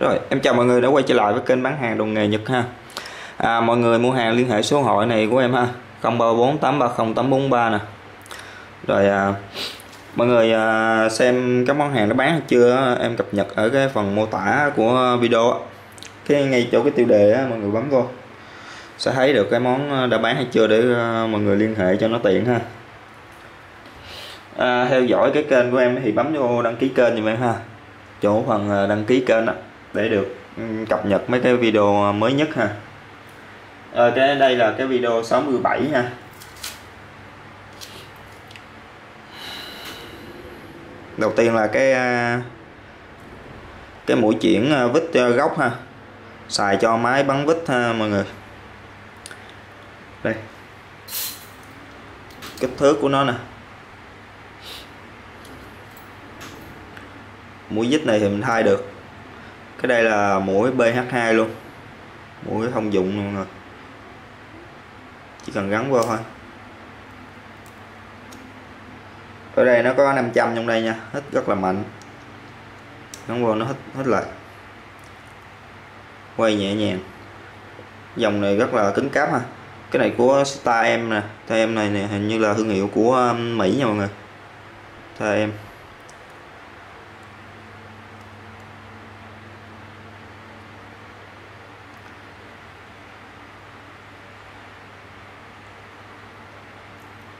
Rồi, em chào mọi người đã quay trở lại với kênh bán hàng đồ nghề Nhật ha. Mọi người mua hàng liên hệ số hội này của em ha, 0348308443 nè. Rồi mọi người xem các món hàng nó bán hay chưa, em cập nhật ở cái phần mô tả của video. Cái ngay chỗ cái tiêu đề á, mọi người bấm vô sẽ thấy được cái món đã bán hay chưa để mọi người liên hệ cho nó tiện ha. Theo dõi cái kênh của em thì bấm vô đăng ký kênh giùm em ha, chỗ phần đăng ký kênh đó, để được cập nhật mấy cái video mới nhất ha. Cái đây là cái video 67 ha. Đầu tiên là cái mũi chĩn vít gốc ha, xài cho máy bắn vít ha mọi người. Đây, kích thước của nó nè. Mũi vít này thì mình thay được. Cái đây là mũi BH2 luôn, mũi thông dụng luôn rồi, chỉ cần gắn vô thôi. Ở đây nó có 500 trong đây nha, hít rất là mạnh, gắn vô nó hít lại, quay nhẹ nhàng. Dòng này rất là cứng cáp ha. Cái này của Star Em nè, Star Em này hình như là thương hiệu của Mỹ nha mọi người. Star Em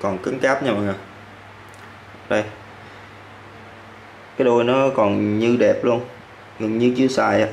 còn cứng cáp nha mọi người. Đây, cái đuôi nó còn như đẹp luôn, gần như chưa xài.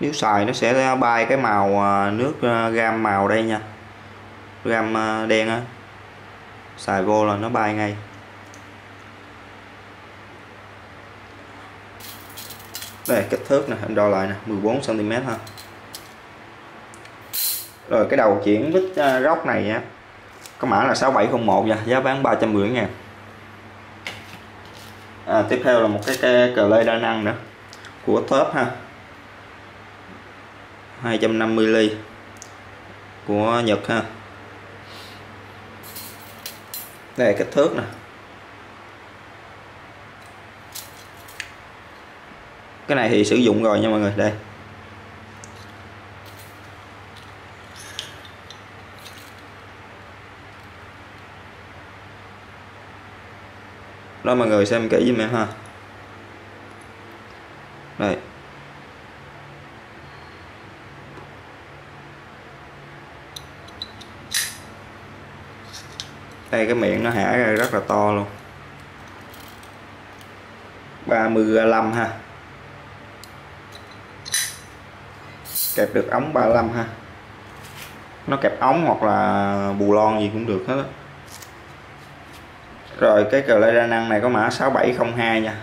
Nếu xài nó sẽ bay cái màu nước gam màu đây nha, gam đen á, xài vô là nó bay ngay. Đây kích thước nè, em đo lại nè, 14 cm ha. Rồi cái đầu chĩn vít góc này á, có mã là 6701 nha, giá bán 350.000. Tiếp theo là một cái cờ lê đa năng nữa của Top ha, 250 ly của Nhật ha. Đây kích thước nè, cái này thì sử dụng rồi nha mọi người. Đây đó, mọi người xem kỹ giùm em ha. Đây, đây cái miệng nó hả ra rất là to luôn, 35 ha, kẹp được ống 35 ha. Nó kẹp ống hoặc là bù lon gì cũng được hết á. Rồi cái cờ lê đa năng này có mã 6702 nha,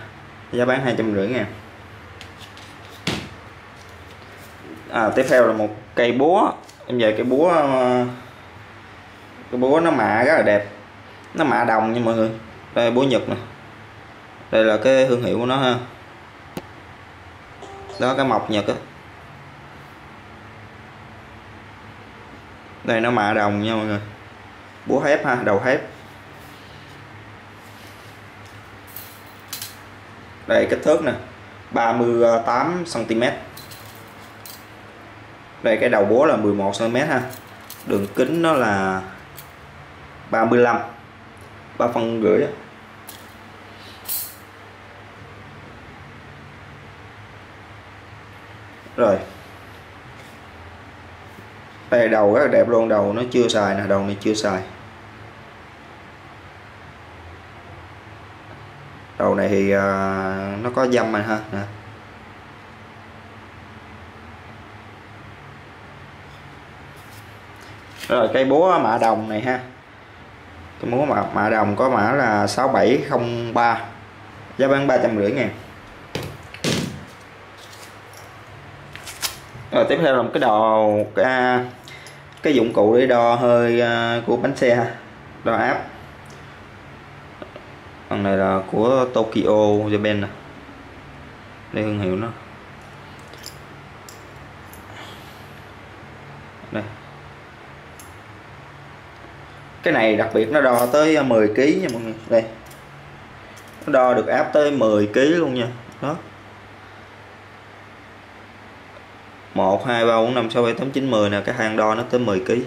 giá bán 250.000. Tiếp theo là một cây búa. Em về cây búa, nó mạ rất là đẹp, nó mạ đồng nha mọi người. Đây búa Nhật nè, đây là cái thương hiệu của nó ha. Đó cái mộc Nhật á, đây nó mạ đồng nha mọi người. Búa thép ha, đầu thép. Đây kích thước nè, 38 cm. Đây cái đầu búa là 11 cm ha. Đường kính nó là 35, 3 phân rưỡi. Rồi đây đầu rất là đẹp luôn, đầu nó chưa xài nè, đầu này chưa xài. Đầu này thì nó có dăm này ha. Rồi cây búa mạ đồng này ha, cái búa mạ đồng có mã là 6703, giá bán 350.000. Rồi tiếp theo là một cái đồ, cái dụng cụ để đo hơi của bánh xe ha, đo áp. Phần này là của Tokyo Japan nè, đây thương hiệu nó. Đây, cái này đặc biệt nó đo tới 10 kg nha mọi người. Đây nó đo được áp tới 10 kg luôn nha. Đó 1, 2, 3, 4, 5, 6, 7, 8, 9, 10 nè. Cái hang đo nó tới 10 kg. Kích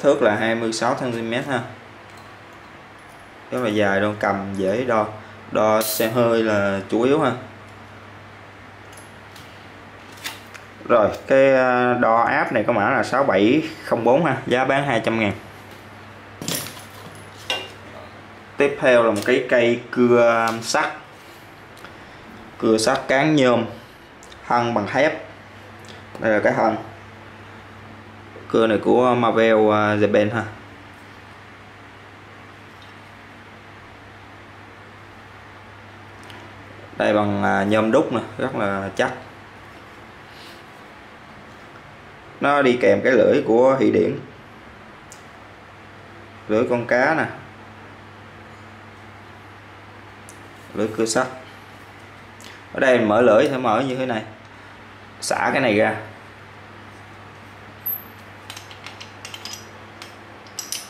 thước là 26 cm ha, rất là dài luôn, cầm dễ đo. Đo xe hơi là chủ yếu ha. Rồi cái đo app này có mã là 6704 ha, giá bán 200.000. Tiếp theo là một cái cây cưa sắt. Cưa sắt cán nhôm, thân bằng thép. Đây là cái thân. Cưa này của Marvel Japan ha. Đây bằng nhôm đúc nè, rất là chắc. Nó đi kèm cái lưỡi của Thụy Điển, lưỡi con cá nè, lưỡi cưa sắt. Ở đây mở lưỡi sẽ mở như thế này, xả cái này ra.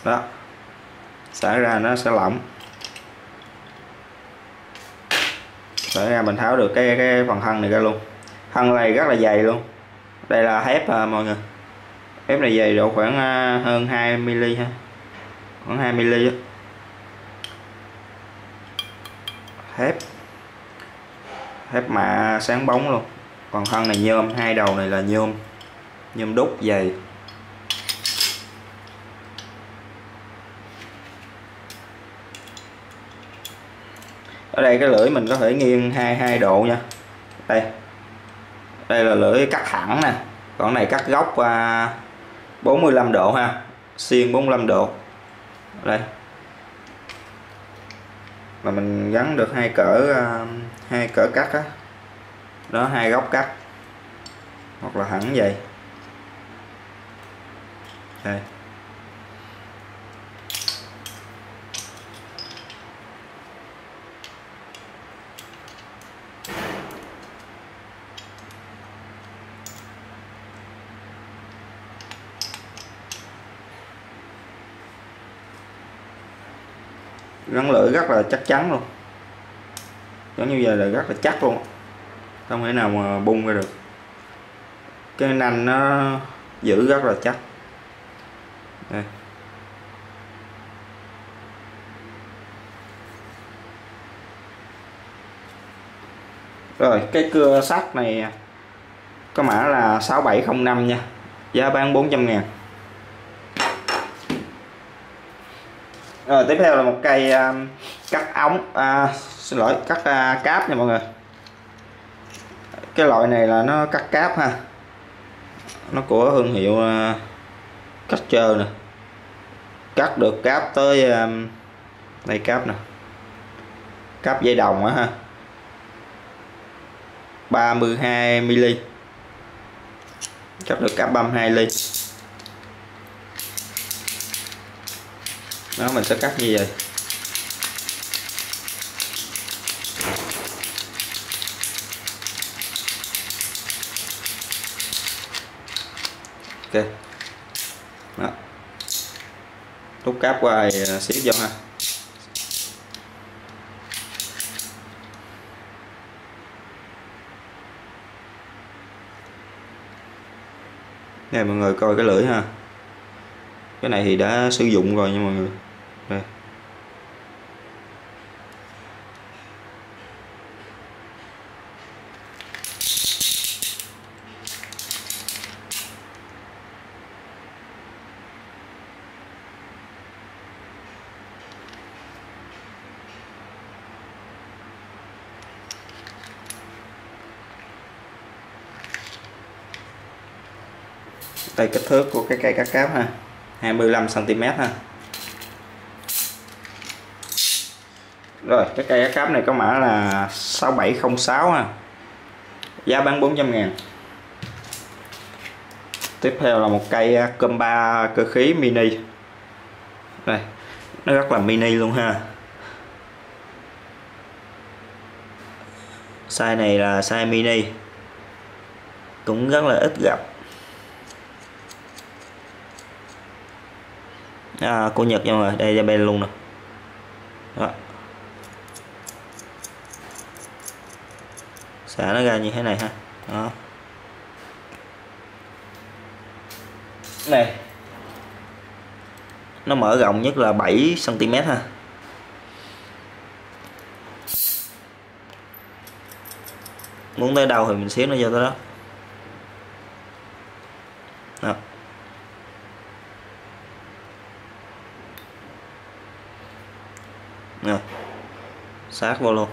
Đó, xả ra nó sẽ lỏng. Xả ra mình tháo được cái phần thân này ra luôn. Thân này rất là dày luôn. Đây là thép mọi người. Thép này dày độ khoảng hơn 2 mm ha. Khoảng 2 mm. Thép. Thép mạ sáng bóng luôn. Còn thân này nhôm, hai đầu này là nhôm. Nhôm đúc dày. Ở đây cái lưỡi mình có thể nghiêng 22 độ nha. Đây. Đây là lưỡi cắt thẳng nè, còn này cắt góc 45 độ ha, xiên 45 độ. Đây. Mà mình gắn được hai cỡ cắt á. Đó, hai góc cắt. Hoặc là thẳng vậy. Đây. Gắn lưỡi rất là chắc chắn luôn, giống như vậy là rất là chắc luôn, không thể nào mà bung ra được. Cái nanh nó giữ rất là chắc. Đây. Rồi cái cưa sắt này có mã là 6705 nha, giá bán 400.000. Rồi tiếp theo là một cây cắt ống, cắt cáp nha mọi người. Cái loại này là nó cắt cáp ha, nó của thương hiệu cắt trơ nè, cắt được cáp tới đây, cáp nè, cáp dây đồng á ha, 32 mm, cắt được cáp 32 ly. Đó, mình sẽ cắt như vậy. Ok. Đó. Rút cáp qua xíu vô ha. Đây mọi người coi cái lưỡi ha. Cái này thì đã sử dụng rồi nha mọi người. Đây. Đây kích thước của cái cây cắt cáp ha, 25 cm ha. Rồi cái cây cắt cáp này có mã là 6706 ha, giá bán 400.000. Tiếp theo là một cây cơm ba cơ khí mini. Đây, nó rất là mini luôn ha. Size này là size mini, cũng rất là ít gặp. Của Nhật nha mọi người, đây Japan luôn nè. Đó. xả nó ra như thế này ha. Đó. Này nó mở rộng nhất là 7 cm ha. Muốn tới đâu thì mình xếp nó vô tới đó. Đó. Rồi. Sát vô luôn.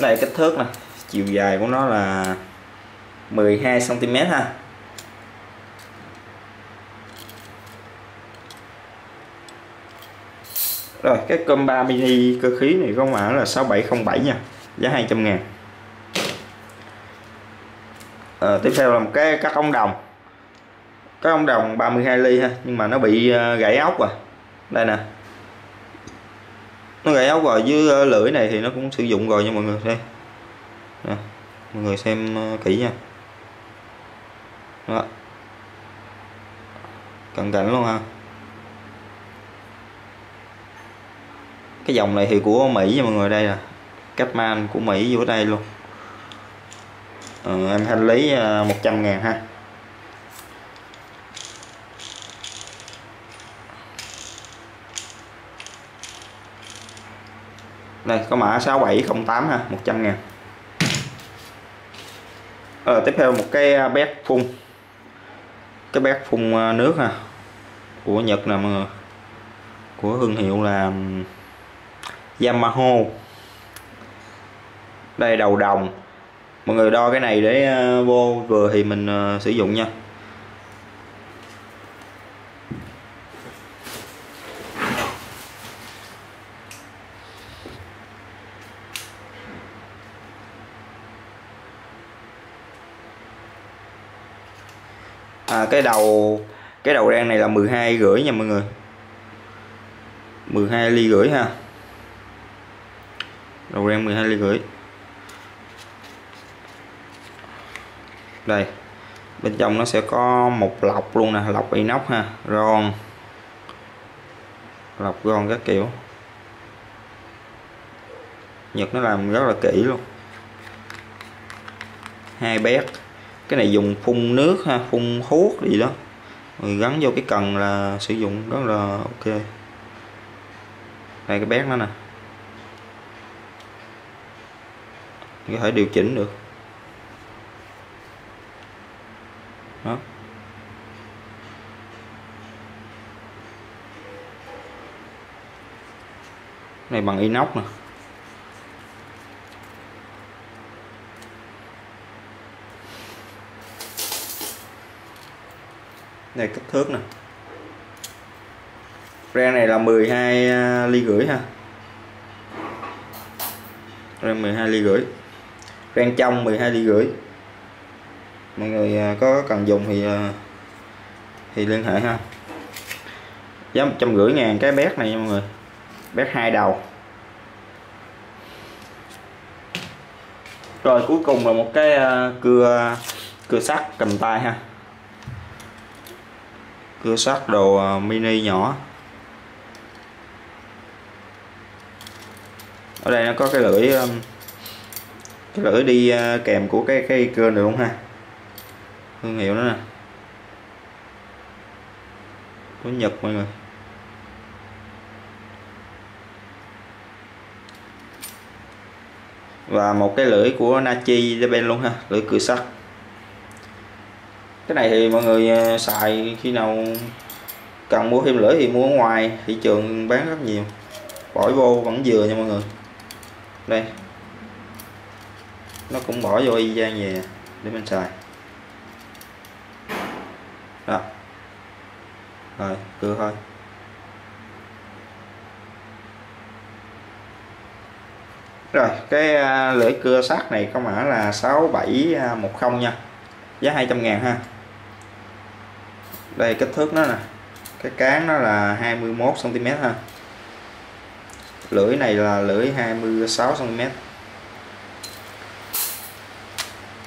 Đây kích thước nè, chiều dài của nó là 12 cm ha. Rồi, cái comba mini cơ khí này có mã là 6707 nha, giá 200.000. Tiếp theo là một cái các ống đồng. Các ống đồng 32 ly ha, nhưng mà nó bị gãy ốc rồi. Đây nè. Nó gãy ốc rồi, dưới lưỡi này thì nó cũng sử dụng rồi nha mọi người đây. Nè, mọi người xem kỹ nha. Đó. Cận cảnh luôn ha. Cái dòng này thì của Mỹ nha mọi người, đây nè, Capman của Mỹ vô đây luôn. Em thanh lý 100.000 ha. Đây có mã 6708 ha, 100.000. Tiếp theo một cái bét phun. Cái bét phun nước ha. Của Nhật nè mọi người. Của thương hiệu là Yamaha. Đây đầu đồng. Mọi người đo cái này để vô vừa thì mình sử dụng nha. Cái đầu đen này là 12,5 nha mọi người. 12,5 ly ha. Đầu đen 12,5 ly. Đây bên trong nó sẽ có một lọc luôn nè, lọc inox ha, ron, lọc ron các kiểu. Nhật nó làm rất là kỹ luôn. Hai bét, cái này dùng phun nước ha, phun hút gì đó, người gắn vô cái cần là sử dụng rất là ok. Đây cái bét nó nè, có thể điều chỉnh được. Đó. Này bằng inox nè. Này kích thước nè. Ren này là 12,5 ly ha. Ren 12,5 ly. Ren trong 12,5 ly. Mọi người có cần dùng thì liên hệ ha. Giá 150.000 cái bét này nha mọi người. Bét 2 đầu. Rồi cuối cùng là một cái cưa sắt cầm tay ha. Cưa sắt đồ mini nhỏ. Ở đây nó có cái lưỡi đi kèm của cái cưa này luôn ha. Thương hiệu đó nè, của Nhật mọi người. Và một cái lưỡi của Nachi Japan luôn ha, lưỡi cưa sắt. Cái này thì mọi người xài khi nào cần mua thêm lưỡi thì mua ở ngoài, thị trường bán rất nhiều. Bỏ vô vẫn vừa nha mọi người. Đây, nó cũng bỏ vô y chang về để mình xài. Đó. Rồi, cưa thôi. Rồi, cái lưỡi cưa sắt này có mã là 6710 nha. Giá 200.000 ha. Đây kích thước nó nè. Cái cán nó là 21 cm ha. Lưỡi này là lưỡi 26 cm.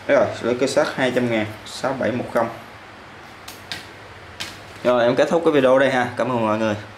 Rồi, lưỡi cưa sắt 200.000, 6710. Rồi em kết thúc cái video đây ha. Cảm ơn mọi người.